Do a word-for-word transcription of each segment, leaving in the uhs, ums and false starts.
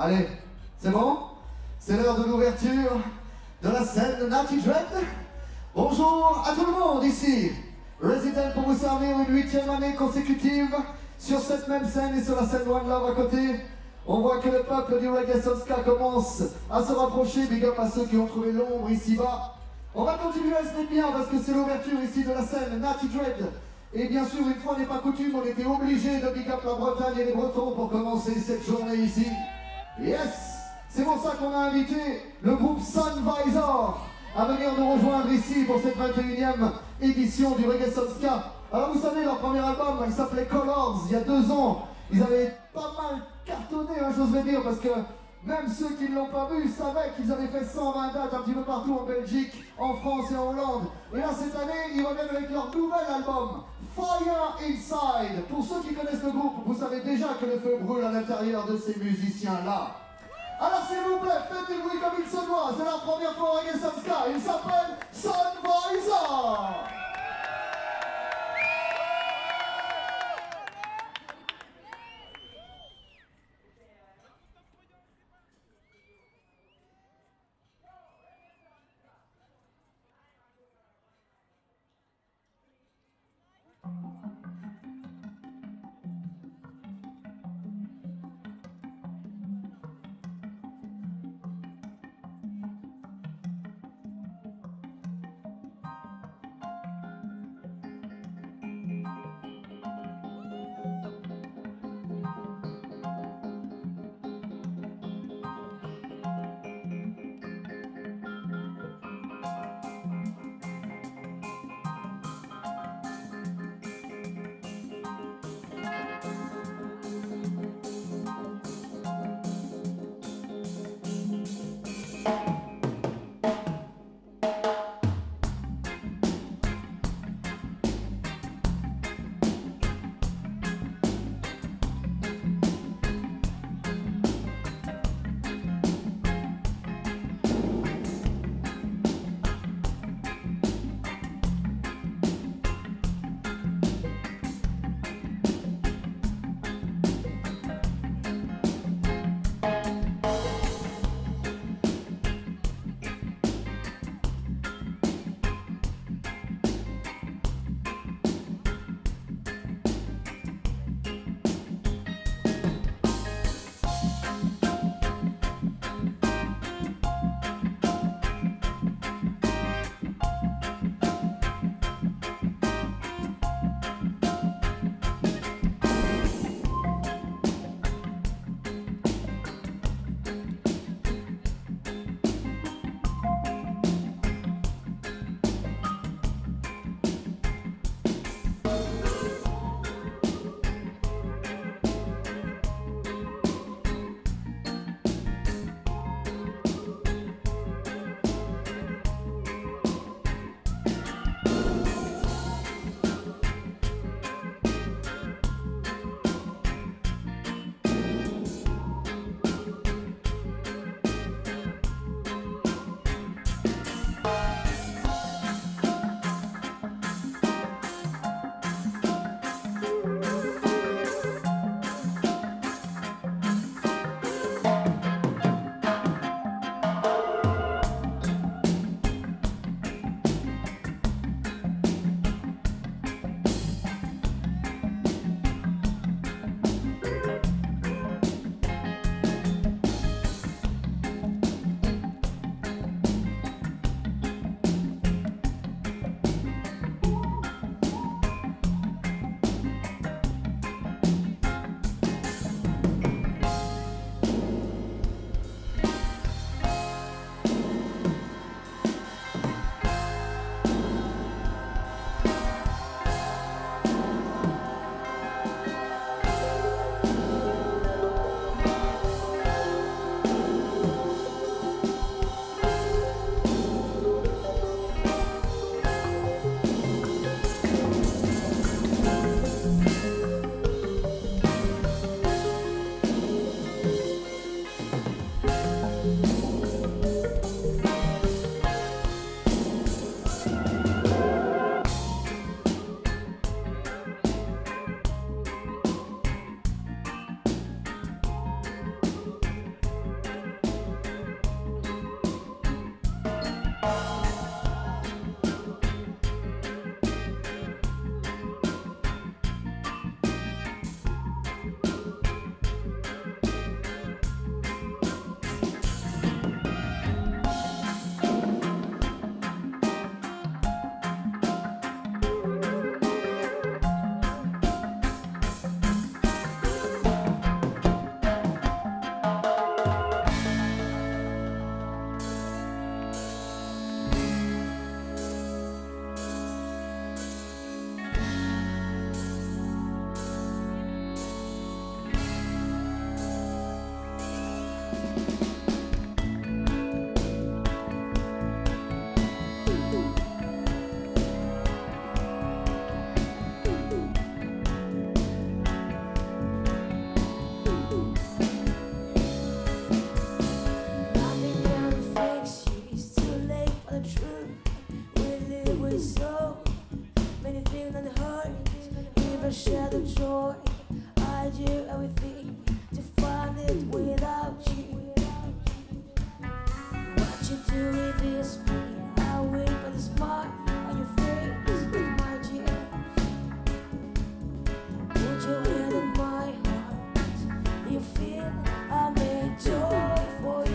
Allez, c'est bon? C'est l'heure de l'ouverture de la scène Natty Dread. Bonjour à tout le monde ici. Resident pour vous servir une huitième année consécutive sur cette même scène et sur la scène One Love à côté. On voit que le peuple du Reggae Sun Ska commence à se rapprocher. Big up à ceux qui ont trouvé l'ombre ici-bas. On va continuer à se mettre bien parce que c'est l'ouverture ici de la scène Natty Dread. Et bien sûr, une fois n'est pas coutume, on était obligé de big up la Bretagne et les Bretons pour commencer cette journée ici. Yes! C'est pour ça qu'on a invité le groupe Sunvizors à venir nous rejoindre ici pour cette vingt et unième édition du Reggae Sun Ska. Alors vous savez, leur premier album, il s'appelait Colors, il y a deux ans. Ils avaient pas mal cartonné, hein, j'oserais dire, parce que même ceux qui ne l'ont pas vu savaient qu'ils avaient fait cent vingt dates un petit peu partout en Belgique, en France et en Hollande. Et là, cette année, ils reviennent avec leur nouvel album, Fire Inside. Pour ceux qui connaissent le groupe, vous savez déjà que le feu brûle à l'intérieur de ces musiciens-là. Alors s'il vous plaît, faites du bruit comme il se doit. C'est la première fois au Reggae Sun Ska. Il s'appelle Sunvisor. never share the joy. I do everything to find it without you. What you do with this me, I will put a smile on your face with my dear. Put you in my heart, you feel I made joy for you.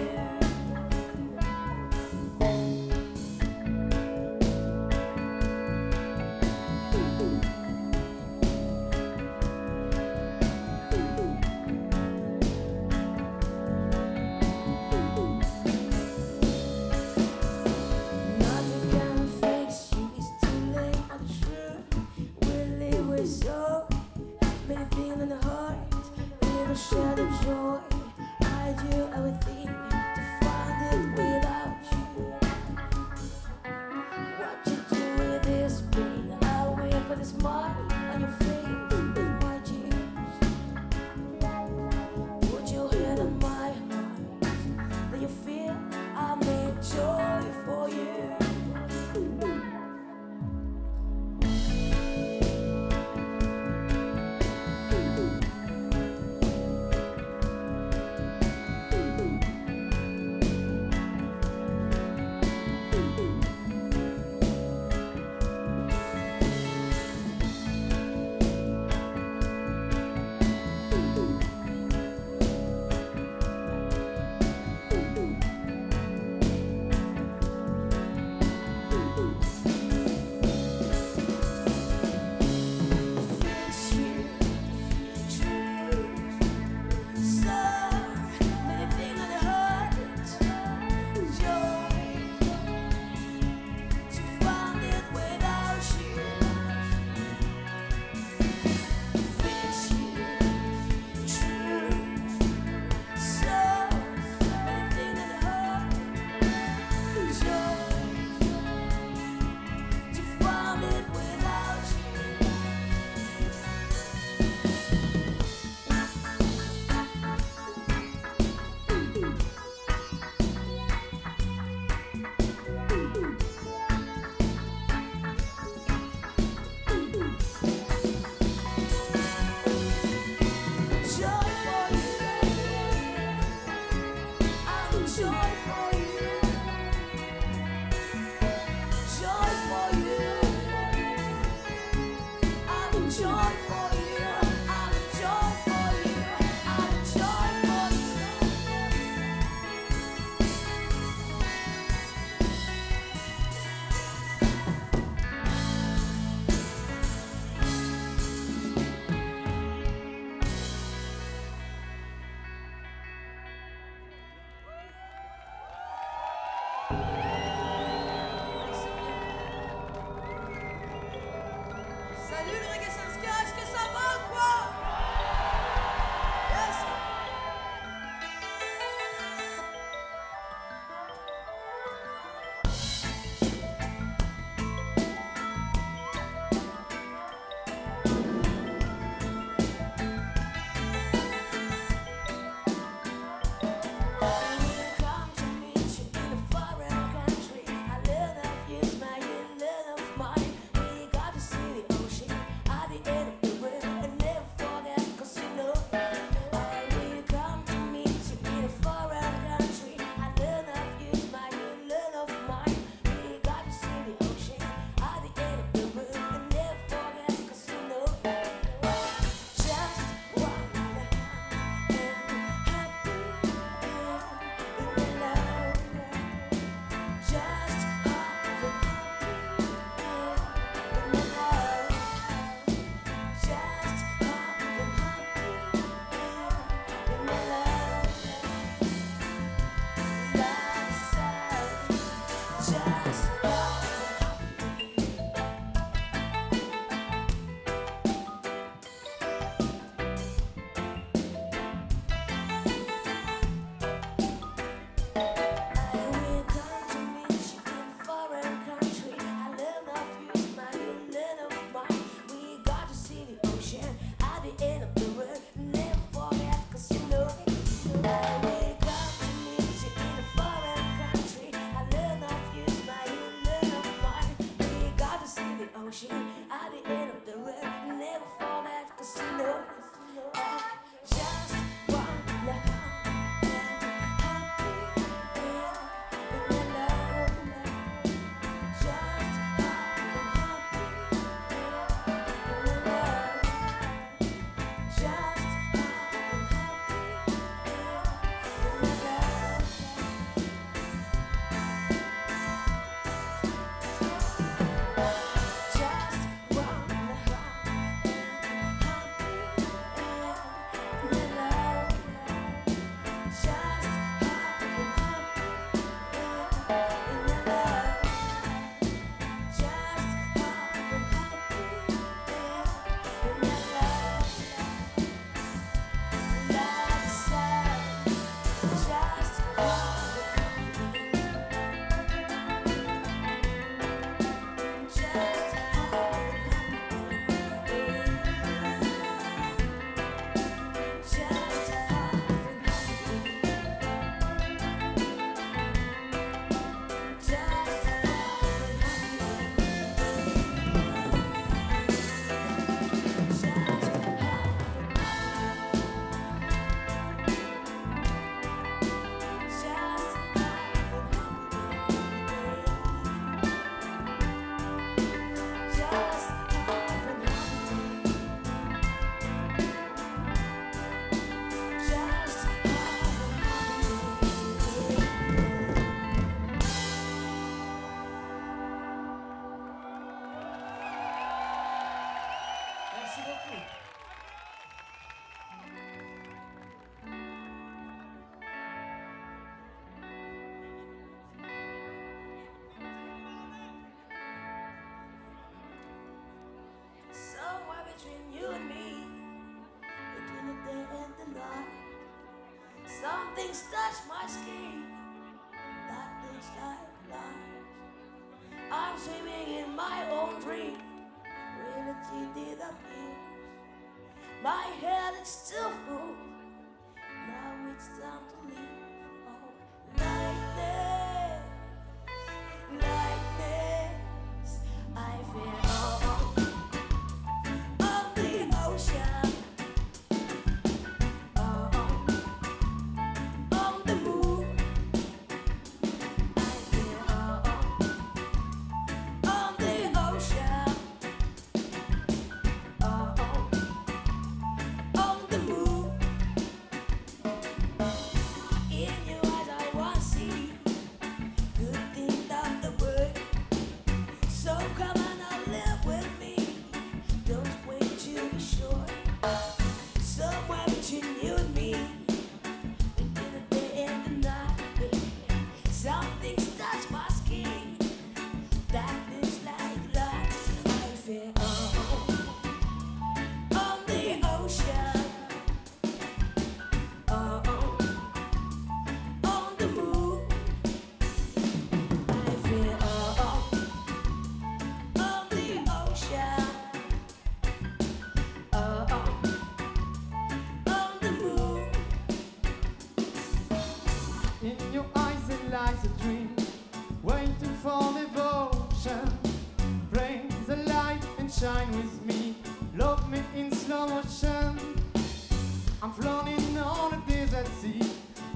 At the end of the road, never fall. Merci beaucoup.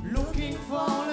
Looking for